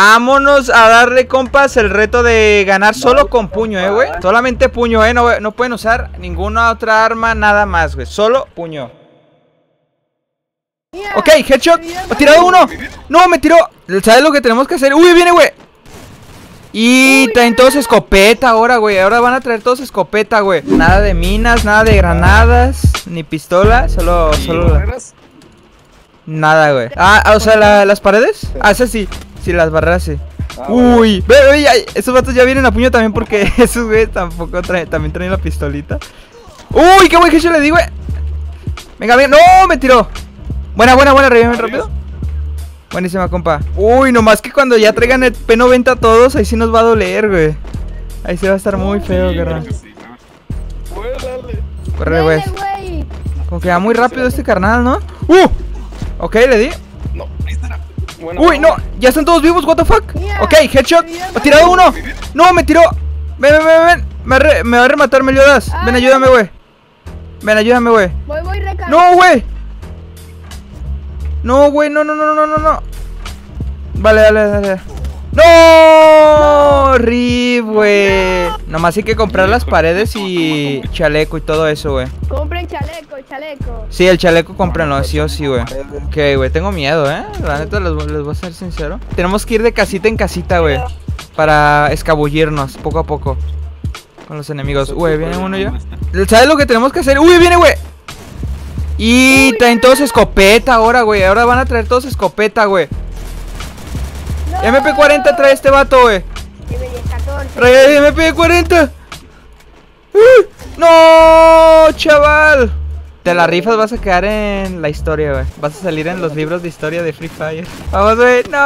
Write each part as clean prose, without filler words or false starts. Vámonos a darle, compas, el reto de ganar solo con puño, güey. Solamente puño, no pueden usar ninguna otra arma, nada más, güey. Solo puño. Ok, headshot. ¡Ha tirado uno! ¡No, me tiró! ¿Sabes lo que tenemos que hacer? ¡Uy, viene, güey! Y traen todos escopeta ahora, güey. Ahora van a traer todos escopeta, güey. Nada de minas, nada de granadas, ni pistola, solo... Nada, güey. Ah, o sea, las paredes. Ah, esas sí. Sí, las barreras sí. Uy, ve, ve, esos vatos ya vienen a puño también porque esos, güey, tampoco traen, también traen la pistolita. Uy, qué buen headshot le di, güey. Venga, venga, no, me tiró. Buena, buena, buena, reviven rápido. Buenísima, compa. Uy, nomás que cuando ya traigan el P90 a todos, ahí sí nos va a doler, güey. Ahí sí va a estar muy feo, carnal. Corre, güey. Como que va muy rápido este carnal, ¿no? Ok, le di. No, ahí estará. Bueno, uy, no, ya están todos vivos, what the fuck. Ok, headshot, ha tirado uno. No, me tiró. Ven, ven, ven, ven. Me va a rematar Meliodas. Ven, ayúdame, güey. Ven, ayúdame, güey. Voy, recarga. No, güey. No, güey, no. Vale, dale, dale. No, rip, güey. Nomás hay que comprar las paredes y chaleco y todo eso, güey. Compren chaleco. Sí, el chaleco cómprenlo, sí o sí, güey. Ok, güey, tengo miedo, la neta, les voy a ser sincero. Tenemos que ir de casita en casita, güey, para escabullirnos poco a poco con los enemigos. Güey, viene uno ya. ¿Sabes lo que tenemos que hacer? Uy, viene, güey. Y traen todos escopeta ahora, güey. Ahora van a traer todos escopeta, güey. MP40 trae este vato, güey. Trae MP40. No, chaval. Te la rifas, vas a quedar en la historia, güey. Vas a salir en los libros de historia de Free Fire. Vamos, güey. No.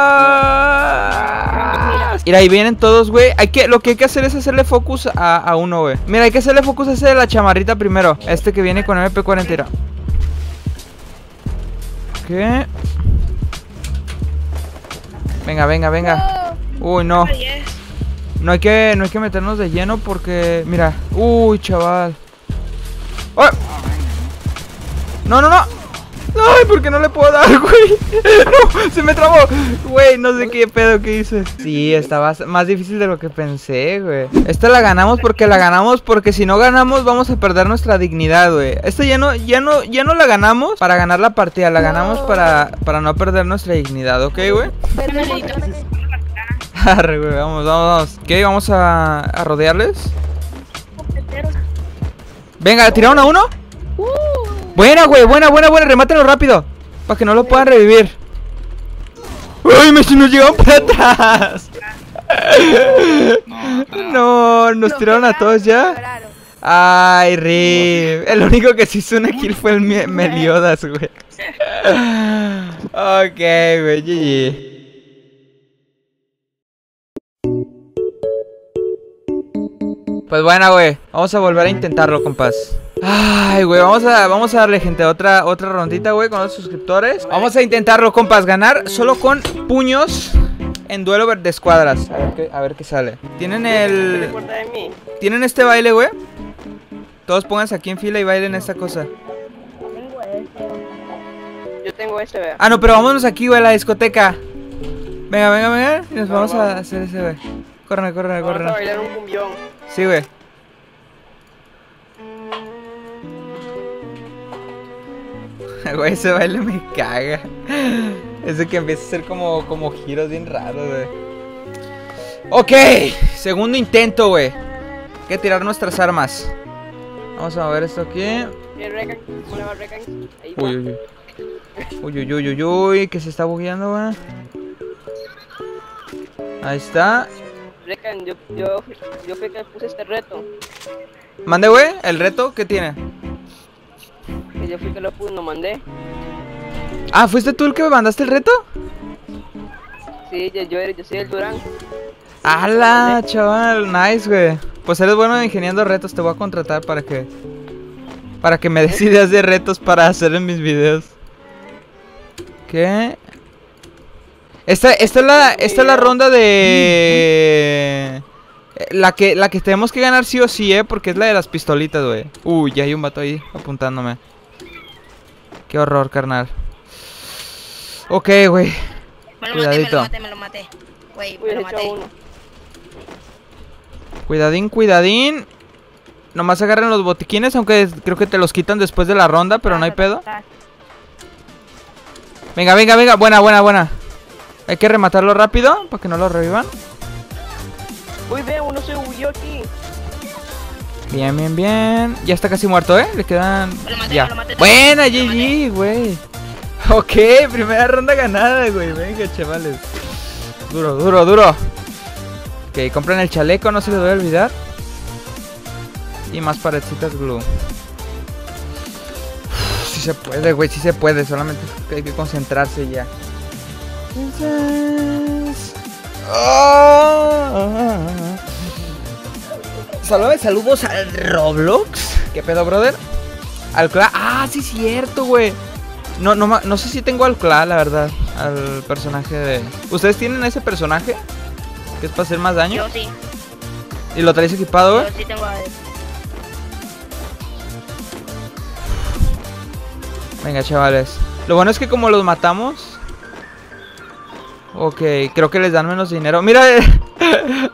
Mira, ahí vienen todos, güey. Lo que hay que hacer es hacerle focus a uno, güey. Mira, hay que hacerle focus a ese de la chamarrita primero. Este que viene con MP40. ¿Qué? Venga, venga, venga. Uy, no. No hay que meternos de lleno porque... Mira. Uy, chaval. ¡Oh! No. Ay, ¿por qué no le puedo dar, güey? No, se me trabó. Güey, no sé qué pedo que hice. Sí, estaba más difícil de lo que pensé, güey. Esta la ganamos porque si no ganamos vamos a perder nuestra dignidad, güey. Esta ya no la ganamos para ganar la partida, la ganamos para no perder nuestra dignidad, ¿ok, güey? Arre, güey, vamos. Ok, vamos a rodearles. Venga, ¿tiraron a uno? Buena, güey, buena, remátenlo rápido para que no lo puedan revivir. Uy, si nos llegaron para atrás. No, nos tiraron a todos ya. Ay, rip. El único que se hizo una kill fue el Meliodas, güey. Ok, güey, GG. Pues bueno, güey, vamos a volver a intentarlo, compás. Ay, güey, vamos a darle, gente, otra rondita, güey, con los suscriptores. Vamos a intentarlo, compas, ganar solo con puños en duelo de escuadras. A ver qué sale. Tienen este baile, güey. Todos pónganse aquí en fila y bailen esta cosa. Yo tengo este, güey. Ah, no, pero vámonos aquí, güey, a la discoteca. Venga, y nos vamos a hacer ese, güey. Corre. Vamos a bailar un cumbión. Sí, güey. Güey, ese baile me caga. Ese que empieza a hacer como giros bien raros, güey. Ok, segundo intento, güey. Hay que tirar nuestras armas. Vamos a mover esto aquí. Uy, que se está bugueando, güey. Ahí está. Recan, yo fui que puse este reto. Mande, güey, el reto, ¿qué tiene? Yo fui que lo puse, no mandé. Ah, ¿fuiste tú el que me mandaste el reto? Sí, yo soy el Durán. ¡Hala, chaval! Nice, güey. Pues eres bueno ingeniando retos, te voy a contratar para que me des ideas de retos para hacer en mis videos. ¿Qué? Esta es la ronda de... La que tenemos que ganar sí o sí, porque es la de las pistolitas, güey. Uy, ya hay un vato ahí apuntándome. Qué horror, carnal. Ok, güey. Cuidadito. Me lo maté. Wey, me lo maté. Cuidadín, cuidadín. Nomás agarren los botiquines, aunque creo que te los quitan después de la ronda, pero no hay pedo. Venga, venga, venga. Buena, buena, buena. Hay que rematarlo rápido para que no lo revivan. Uy, ve, uno se huyó aquí. Bien, bien, bien. Ya está casi muerto, ¿eh? Le quedan... ya. Buena, GG, güey. Ok, primera ronda ganada, güey. Venga, chavales. Duro, duro, duro. Ok, compren el chaleco, no se les voy a olvidar. Y más parecitas glue. Si se puede, güey, si se puede. Solamente hay que concentrarse ya. Saludos al Roblox. ¿Qué pedo, brother? Al Cla. Ah, sí, cierto, güey. No sé si tengo al Cla, la verdad. Al personaje de... ¿Ustedes tienen ese personaje? ¿Que es para hacer más daño? Yo sí. ¿Y lo traes equipado, güey? Yo sí tengo a él. Venga, chavales. Lo bueno es que como los matamos... Ok, creo que les dan menos dinero. Mira,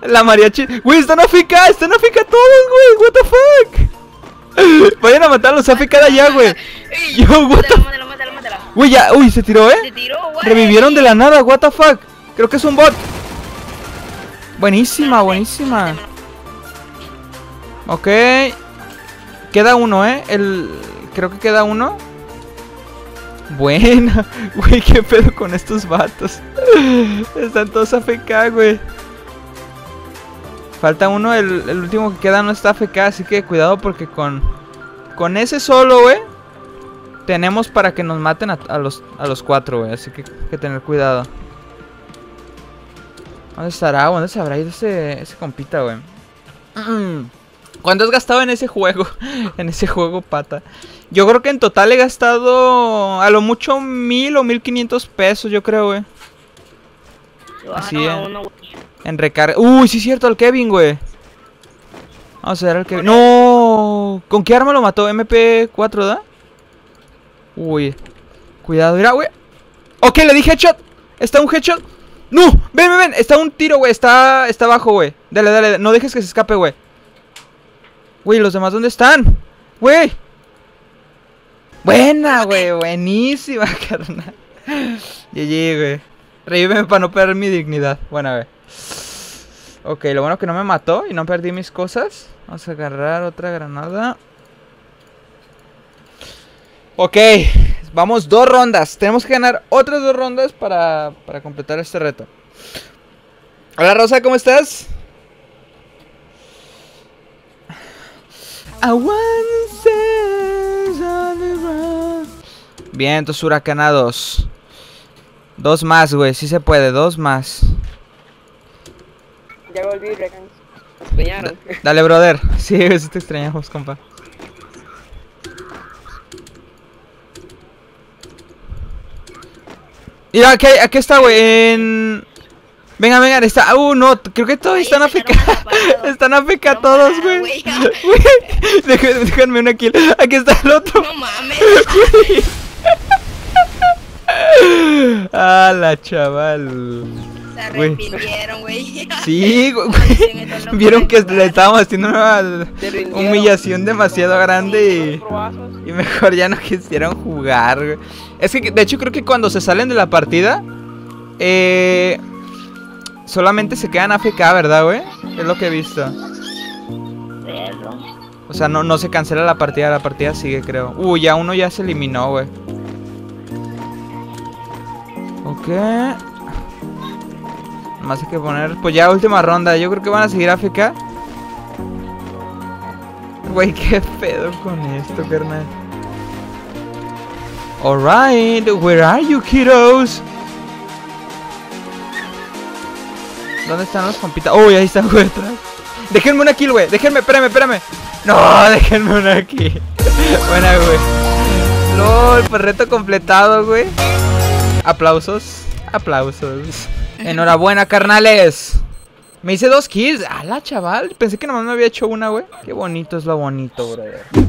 la mariachi. Güey, están AFK todos, güey. What the fuck. Vayan a matarlos, AFK de allá, güey. Yo, what the fuck. Güey, ya, uy, se tiró, ¿eh? Se tiró, güey. Revivieron de la nada, what the fuck. Creo que es un bot. Buenísima, buenísima. Ok. Queda uno, ¿eh? Creo que queda uno. Buena, güey, qué pedo con estos vatos. Están todos AFK, güey. Falta uno, el último que queda no está AFK, así que cuidado porque con ese solo, güey, tenemos para que nos maten a los cuatro, güey, así que hay que tener cuidado. ¿Dónde estará? ¿Dónde se habrá ido ese compita, güey? ¿Cuánto has gastado en ese juego? En ese juego, pata. Yo creo que en total he gastado a lo mucho 1000 o 1500 pesos, yo creo, güey. Así en recarga. Uy, sí es cierto, al Kevin, güey. Vamos a ver al Kevin. ¡No! ¿Con qué arma lo mató? MP4, ¿da? Uy. Cuidado, mira, güey. Ok, le di headshot. Está un headshot. ¡No! Ven, ven, ven. Está un tiro, güey. Está abajo, güey. Dale, dale. No dejes que se escape, güey. Güey, ¿los demás dónde están? Güey. Buena, güey. Buenísima, carnal. GG, güey. Revíveme para no perder mi dignidad. Buena, güey. Ok, lo bueno que no me mató y no perdí mis cosas. Vamos a agarrar otra granada. Ok. Vamos 2 rondas. Tenemos que ganar otras 2 rondas para completar este reto. Hola, Rosa, ¿cómo estás? Bien, entonces huracanados. 2 más, güey, sí se puede, 2 más. Ya volví, Regan. Te extrañaron. Dale, brother. Sí, sí te extrañamos, compa. Mira, aquí está, güey, en... Venga, venga, está... no, creo que todos están AFK. Están AFK todos, güey. Déjenme una kill. Aquí está el otro. No mames. A la chaval. Se arrepintieron, güey. Sí, güey. Vieron que le estábamos haciendo una humillación demasiado grande y mejor ya no quisieron jugar, güey. Es que, de hecho, creo que cuando se salen de la partida... solamente se quedan AFK, ¿verdad, güey? Es lo que he visto. O sea, no se cancela la partida sigue, creo. Ya uno ya se eliminó, güey. Ok. Más hay que poner... Pues ya última ronda, yo creo que van a seguir AFK. Güey, qué pedo con esto, carnal. Alright, where are you, kiddos? ¿Dónde están los compitas? Uy, ahí están, güey, atrás. Déjenme una kill, güey. Déjenme, espérame, espérame. No, déjenme una kill. Buena, güey. LOL, pues reto completado, güey. Aplausos, aplausos. Enhorabuena, carnales. Me hice 2 kills. ¡Hala, chaval! Pensé que nomás me había hecho una, güey. Qué bonito es lo bonito, brother.